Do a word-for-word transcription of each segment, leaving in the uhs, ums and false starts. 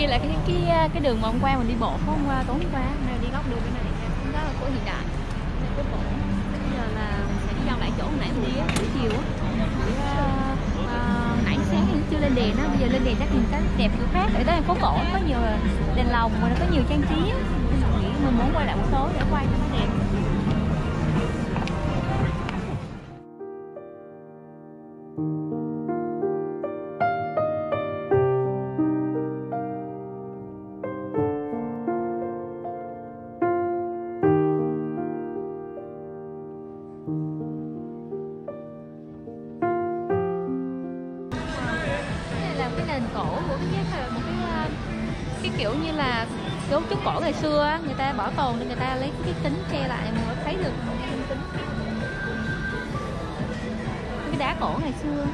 Là cái cái cái đường mà hôm qua mình đi bộ không qua tối qua mà đi góc đường bên này nha, cũng rất là của hiện đại, của cổ. Bây giờ là mình sẽ đi dòng lại chỗ nãy mình đi á, buổi chiều á. Nãy sáng thì chưa lên đèn á, bây giờ lên đèn chắc nhìn cái đẹp kiểu khác. Ở đó là phố cổ có nhiều đèn lồng, rồi nó có nhiều trang trí á. Mình muốn quay lại buổi tối để quay cho nó đẹp. Kiểu như là dấu trúc cổ ngày xưa người ta bảo tồn nên người ta lấy cái kính che lại mà thấy được cái đá cổ ngày xưa.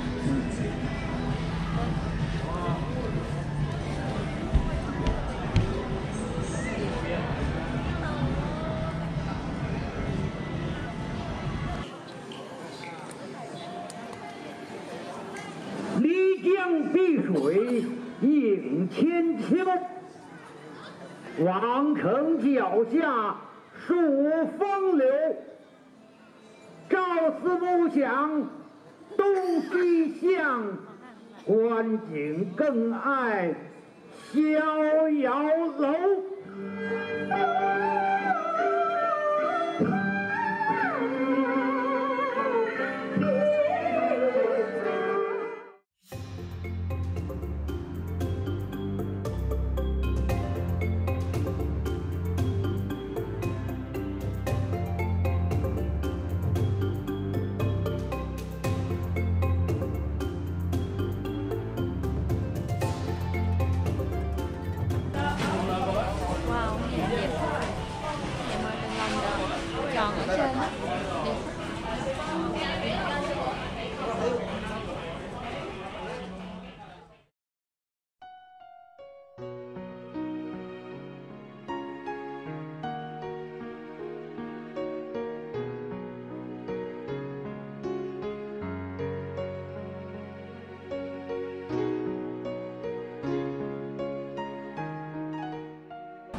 Lý giang bi thủy yển thiên chiếu. Hoàng thành giao gia, sụ phong liễu. Trao sư vô giảng, đông kỳ giảng. Quan cảnh cân ai, xiao yáo lấu.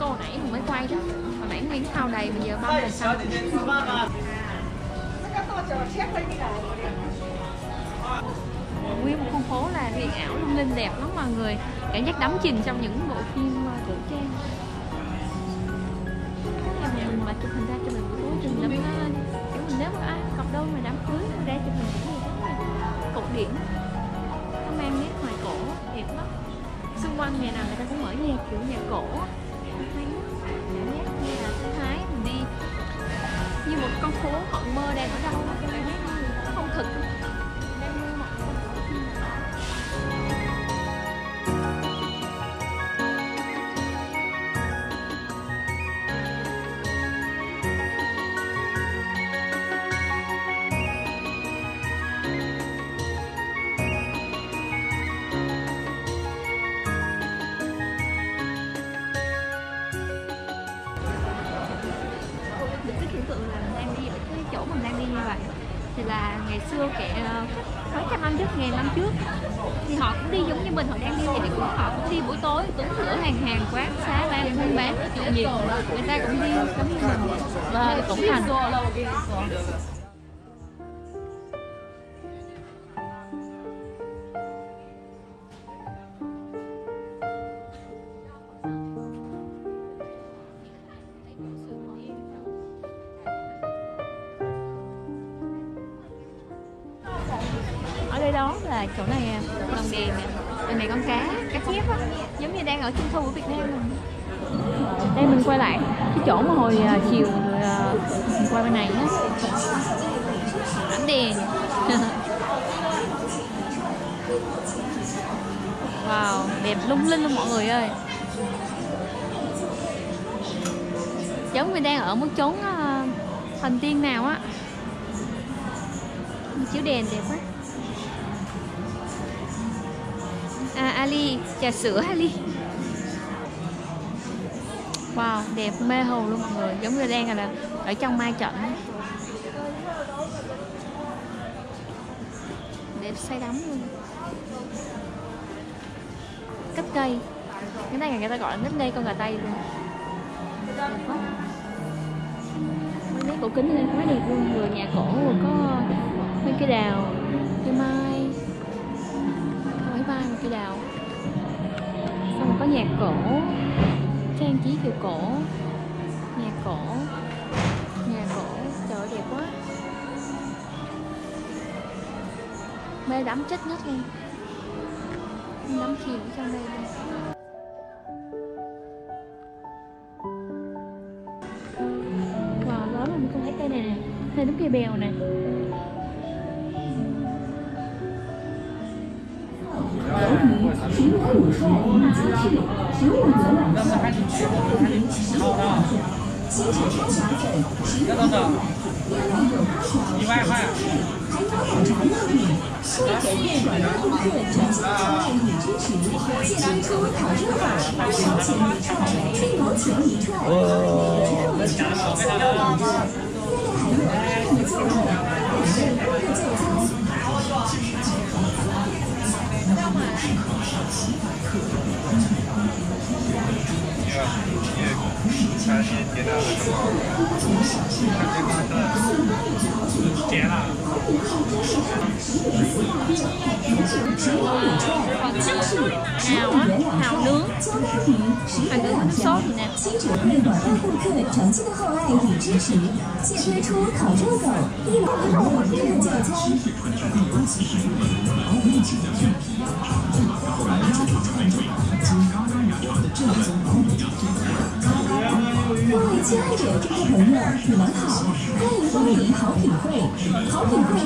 Cô nãy mình mới quay đó, hồi nãy nguyên sau này bây giờ bao giờ sao? Nguyên một con phố là điện ảo lung linh đẹp lắm mọi người, cảm giác đắm chìm trong những bộ phim cổ trang. Cái nhà mà chụp hình ra cho mình buổi tối chừng lắm đó, kiểu mình nếu mà ai cặp đôi mà đám cưới mà ra cho mình cũng như cái cột điện, nó mang nét hoài cổ đẹp lắm. Xung quanh nhà nào người ta cũng mở nhạc kiểu nhạc cổ. Như một con phố họ mơ đang ở đâu, cái này nó không thực. Thì là ngày xưa kệ sáu trăm năm trước, ngày năm trước thì họ cũng đi giống như mình, họ đang đi vậy cũng họ cũng đi buổi tối, tuấn lửa hàng hàng quán xá lan buôn bán chuyện gì người ta cũng đi giống như mình và cũng thành. Đó là chỗ này lồng đèn nè, bên này con cá, cá chép á, giống như đang ở trung thu của Việt Nam mình. Đây mình quay lại cái chỗ mà hồi chiều rồi mình quay bên này á, ánh đèn. Wow, đẹp lung linh luôn mọi người ơi. Giống như đang ở một chốn thần tiên nào á, chiếu đèn đẹp quá. à, Ali, trà sữa Ali. Wow, đẹp mê hồ luôn mọi người, giống như đang là ở trong Mai Trận. Đẹp say đắm luôn. Cắt cây, cái này người ta gọi là nít cây con gà Tây luôn. Mấy cổ kính lên quá đẹp luôn, vừa nhà cổ vừa có mấy cái đào, cây mai, mấy vai một cây đào. Xong có nhạc cổ, trang trí kiểu cổ, nhà cổ, nhà cổ, trời ơi đẹp quá. Mê đắm chết nhất luôn, đắm chìm trong đây luôn. Wow, đó là mình không thấy cây này nè, thấy đúng cây bèo nè. Hào á, hào nướng, hào nướng nước sốt thì nè. mười đồng mỗi con. Nóng ngon lắm mọi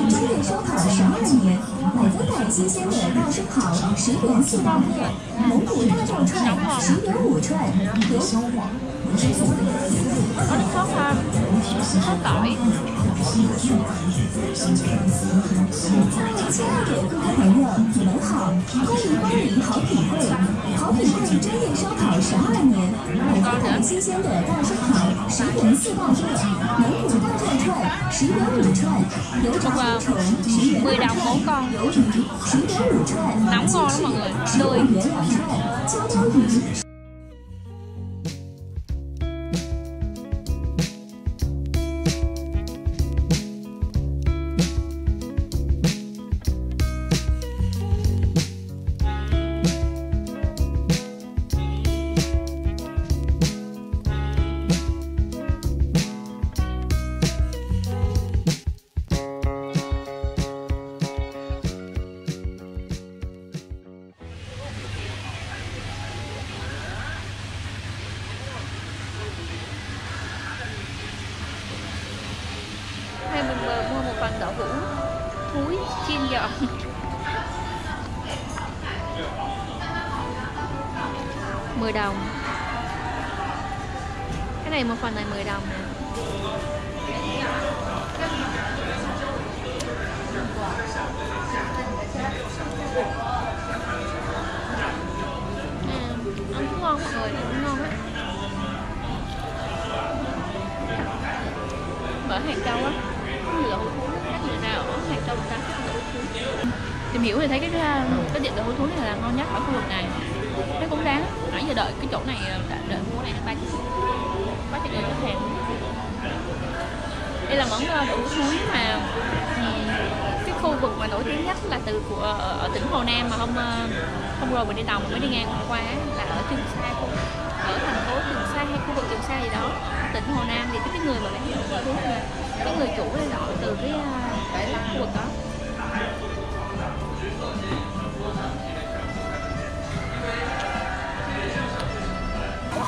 người, tươi. mười đồng. Cái này một phần này mười đồng nè. À, ăn ngon mọi người, ăn ngon á. Mở Hàng Châu á, cái lẩu thú khác người nào ở Hàng Châu ta khác lẩu thú. Tìm hiểu thì thấy cái cái tiệm lẩu thú này là ngon nhất ở khu vực này. Nó cũng đáng, nãy giờ đợi cái chỗ này, đã đợi mua này ba chiếc, ba chiếc đều hết hàng. Đây là món lẩu thúi mà cái khu vực mà nổi tiếng nhất là từ của ở tỉnh Hồ Nam mà hôm hôm rồi mình đi tàu mình mới đi ngang hôm qua là ở Trường Sa, ở thành phố Trường Sa hay khu vực Trường Sa gì đó, tỉnh Hồ Nam thì cái người mà bán lẩu là cái người chủ là họ từ cái cái khu vực đó.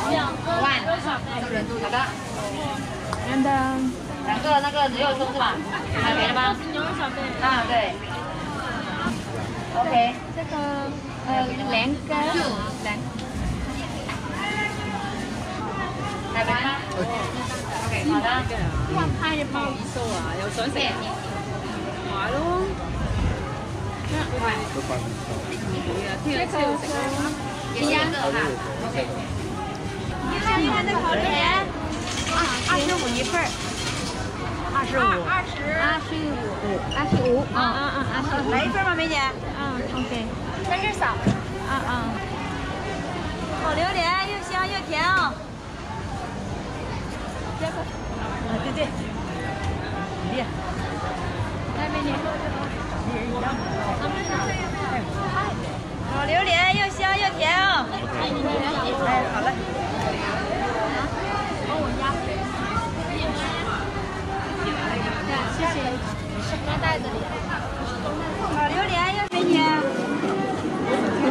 Hai bao số à, có luôn.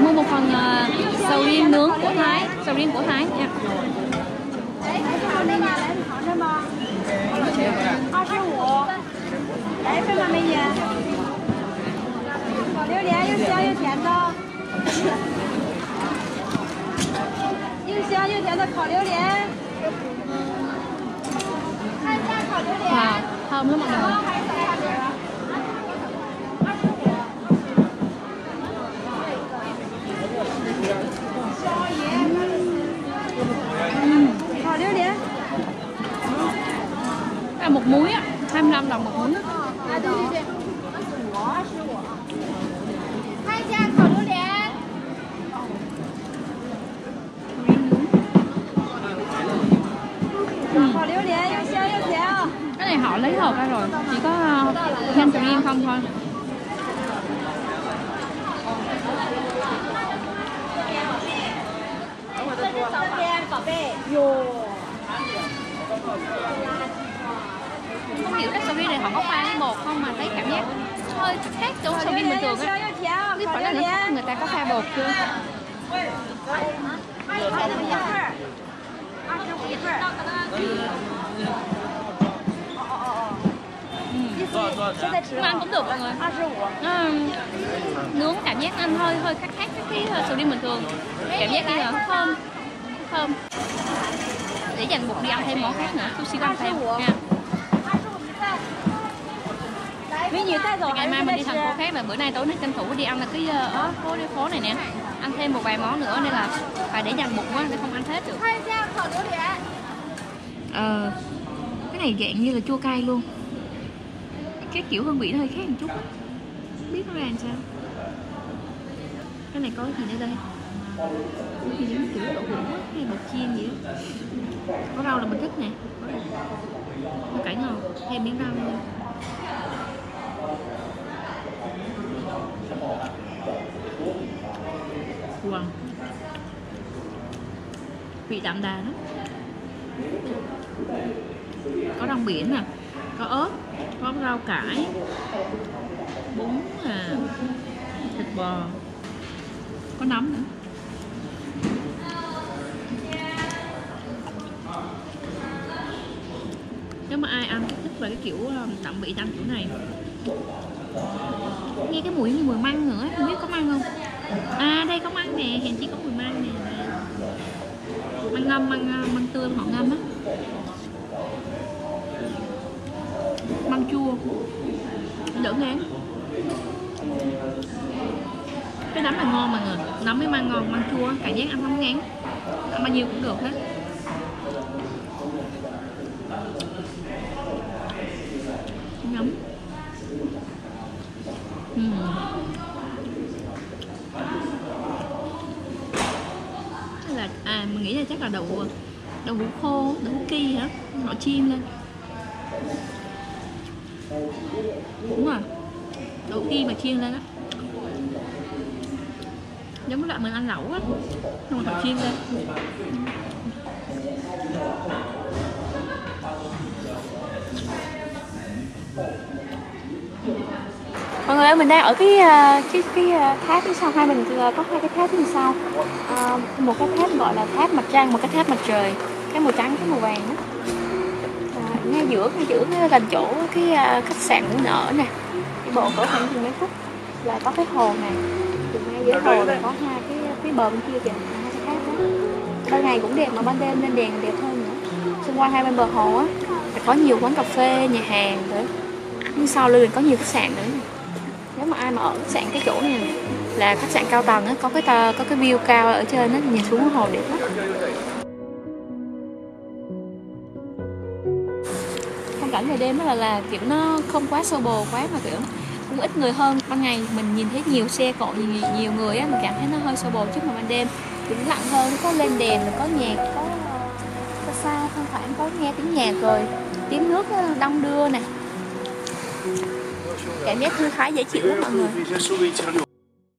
Mua một phần uh, sầu riêng nướng của Thái, sầu riêng của Thái nha. Wow, thơm lắm mọi người. À, một muối á, hai mươi lăm đồng một muối. Cái này họ lấy hộp ra rồi, chỉ có thêm sầu riêng không thôi. Không hiểu là sầu riêng này họ có pha với bột không mà thấy cảm giác hơi khác chỗ sầu riêng bình thường á. Biết phải là nó người ta có pha bột chưa? Ừ. Ăn cũng được mọi người. À, nướng cảm giác ăn hơi hơi khác khác cái sầu riêng bình thường. Cảm giác như là thơm, thơm. Để dành bột đi ăn thêm món khác nữa, sushi ăn thêm nha. Ngày mai mình đi thành phố khác là bữa nay tối nay tranh thủ đi ăn là cái ở phố đi phố này nè, ăn thêm một vài món nữa nên là phải để dành bụng quá để không ăn hết được. Ờ, cái này dạng như là chua cay luôn, cái kiểu hương vị nó hơi khác một chút, không biết nó làm sao. Cái này có cái gì ở đây? Cái gì giống kiểu đậu hũ hay bột chiên gì đó. Có rau là mình thích nè, có cải ngọt thêm miếng rau luôn. Wow. Vị đậm đà lắm. Có rong biển nè, có ớt, có rau cải, bún à, thịt bò, có nấm nữa. Nếu mà ai ăn thích về cái kiểu đậm vị đậm kiểu này, nghe cái mùi như mùi măng nữa, không biết có măng không? À đây có măng nè, hèn chi có mùi măng nè. Măng ngâm, măng, măng tươi họ ngâm á. Măng chua đỡ ngán. Cái nấm này ngon mọi người, nấm với măng ngon, măng chua, cảm giác ăn không ngán. Ăn bao nhiêu cũng được hết. Ngấm. Uhm. Là à mình nghĩ là chắc là đậu đậu hũ khô, đậu hũ ki hả, họ chiên lên đúng rồi, đậu hũ ki mà chiên lên á, giống như là mình ăn lẩu á, xong rồi họ chiên lên. Mọi người ơi, mình đang ở cái cái cái tháp phía sau, hai mình có hai cái tháp phía sau, à, một cái tháp gọi là tháp mặt trăng, một cái tháp mặt trời, cái màu trắng cái màu vàng đó. À, ngay giữa ngay giữa cái gần chỗ cái khách sạn cũng nở nè, đi bộ cỡ khoảng chừng mấy phút là có cái hồ này, thì ngay giữa hồ này có hai cái cái bờ bên kia kìa, hai cái tháp đó. Ban ngày cũng đẹp mà ban đêm lên đèn đẹp hơn nữa. Xung quanh hai bên bờ hồ á có nhiều quán cà phê, nhà hàng nữa, nhưng sau lưng có nhiều khách sạn nữa. mà ai mà ở khách sạn cái chỗ này là khách sạn cao tầng á, có cái tờ, có cái view cao ở trên á, nhìn xuống hồ đẹp lắm. Phong cảnh về đêm đó là, là kiểu nó không quá xô bồ quá mà kiểu cũng ít người hơn. Ban ngày mình nhìn thấy nhiều xe cộ, nhiều, nhiều người á, mình cảm thấy nó hơi xô bồ, chứ mà ban đêm tĩnh lặng hơn, có lên đèn, có nhạc, có có xa không phải có nghe tiếng nhạc rồi tiếng nước đong đưa nè, cảm giác thư thái dễ chịu lắm mọi người.